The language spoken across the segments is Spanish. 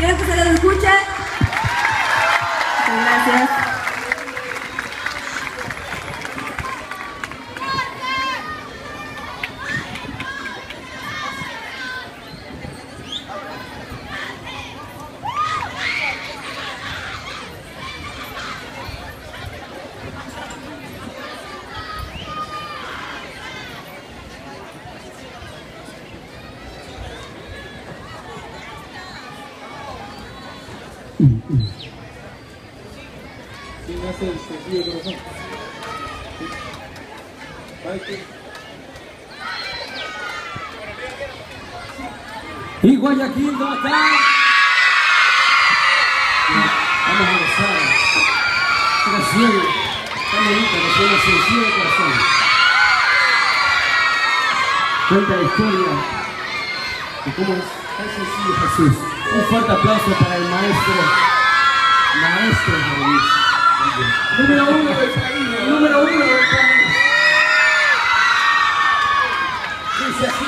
Quiero que se los escuchen. Gracias. ¿Quién hace el sencillo corazón? Y Guayaquil no está. Vamos a empezar. Gracias. Tan bonita que suena el sencillo corazón. Cuenta la historia de cómo es tan sencillo Jesús. Un fuerte aplauso para el maestro Mauricio. Número 1 del país, número 1 del país. Dice así.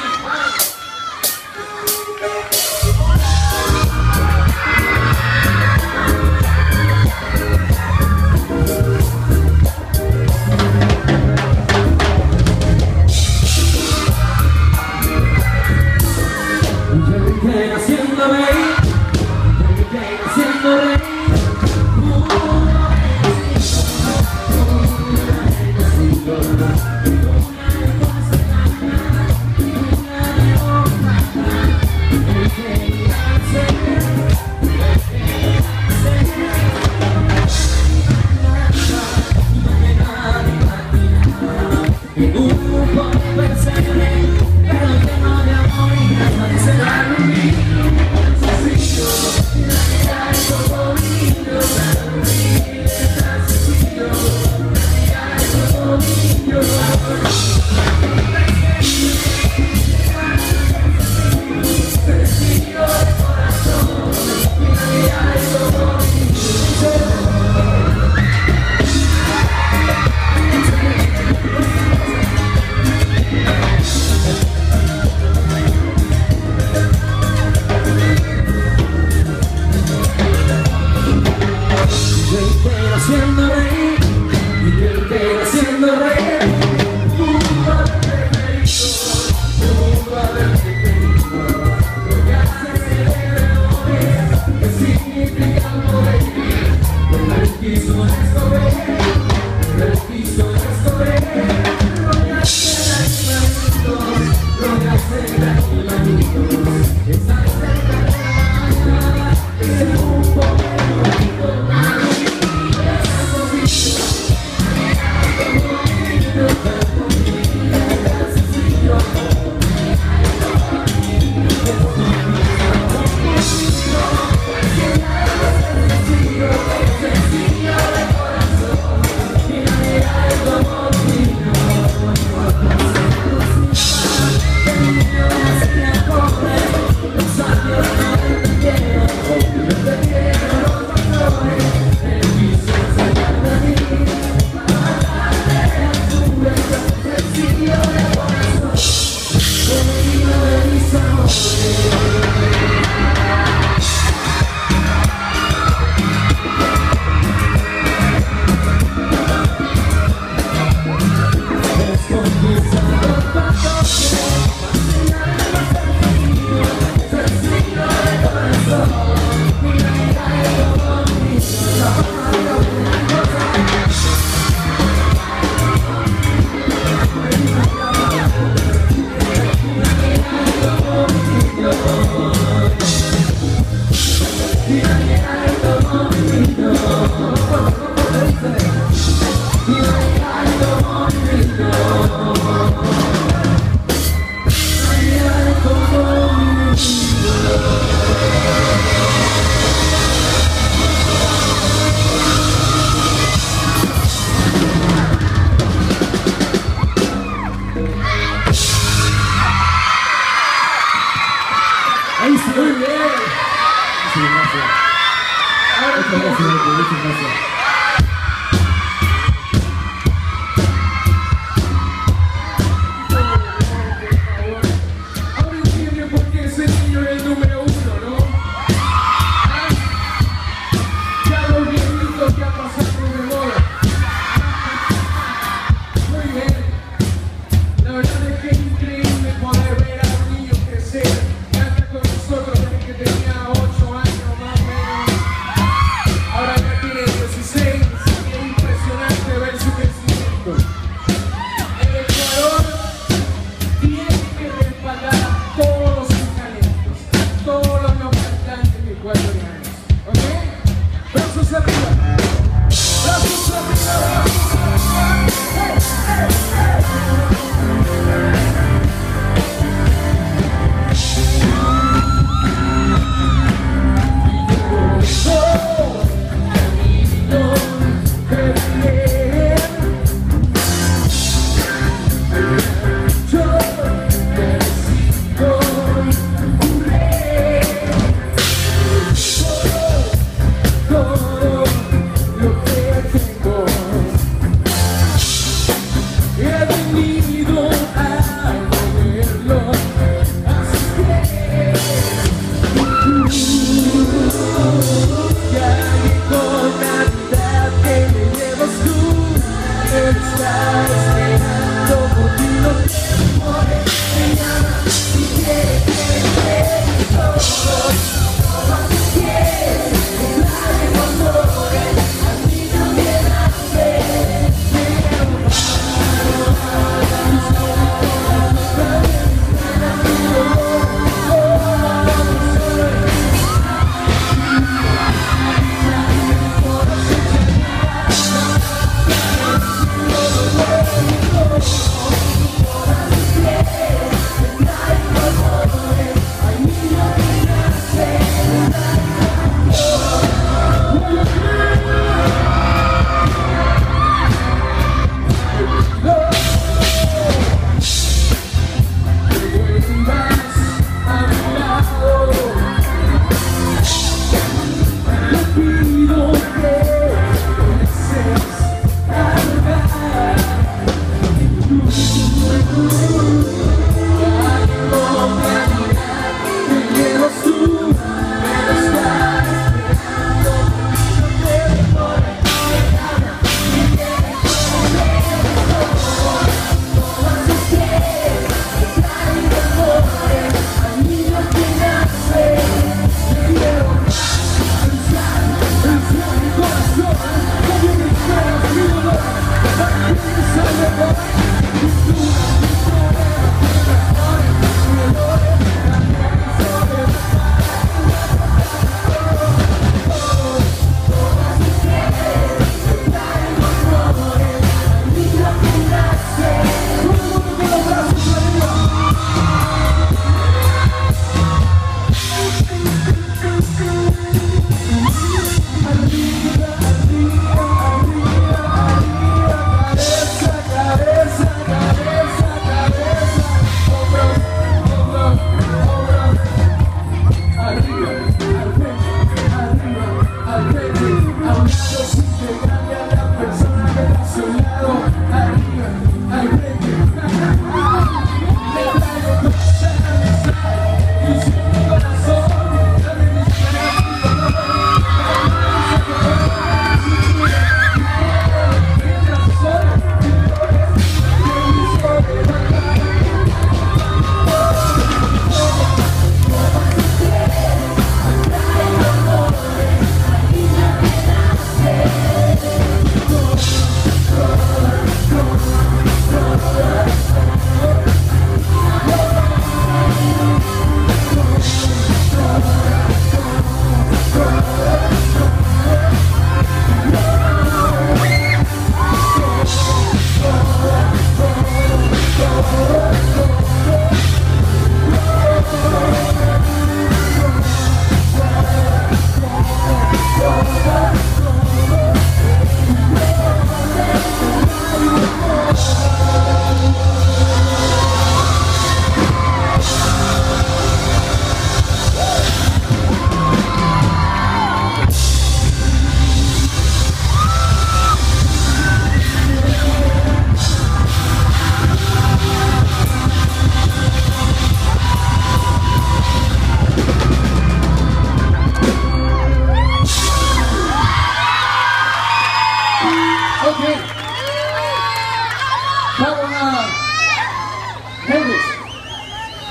Ahora entienden por qué ese niño es el número 1, ¿no?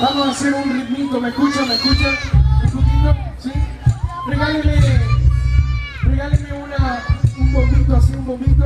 Vamos a hacer un ritmito, ¿me escuchan? ¿Sí? Regáleme un bombito, así un bombito.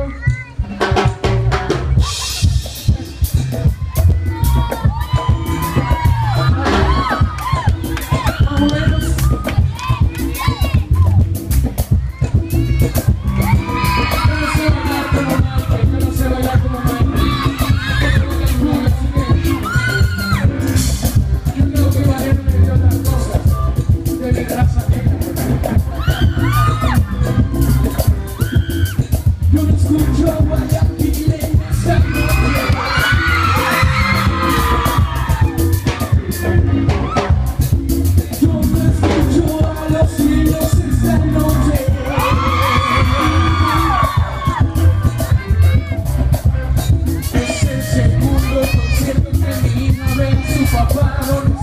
Papá,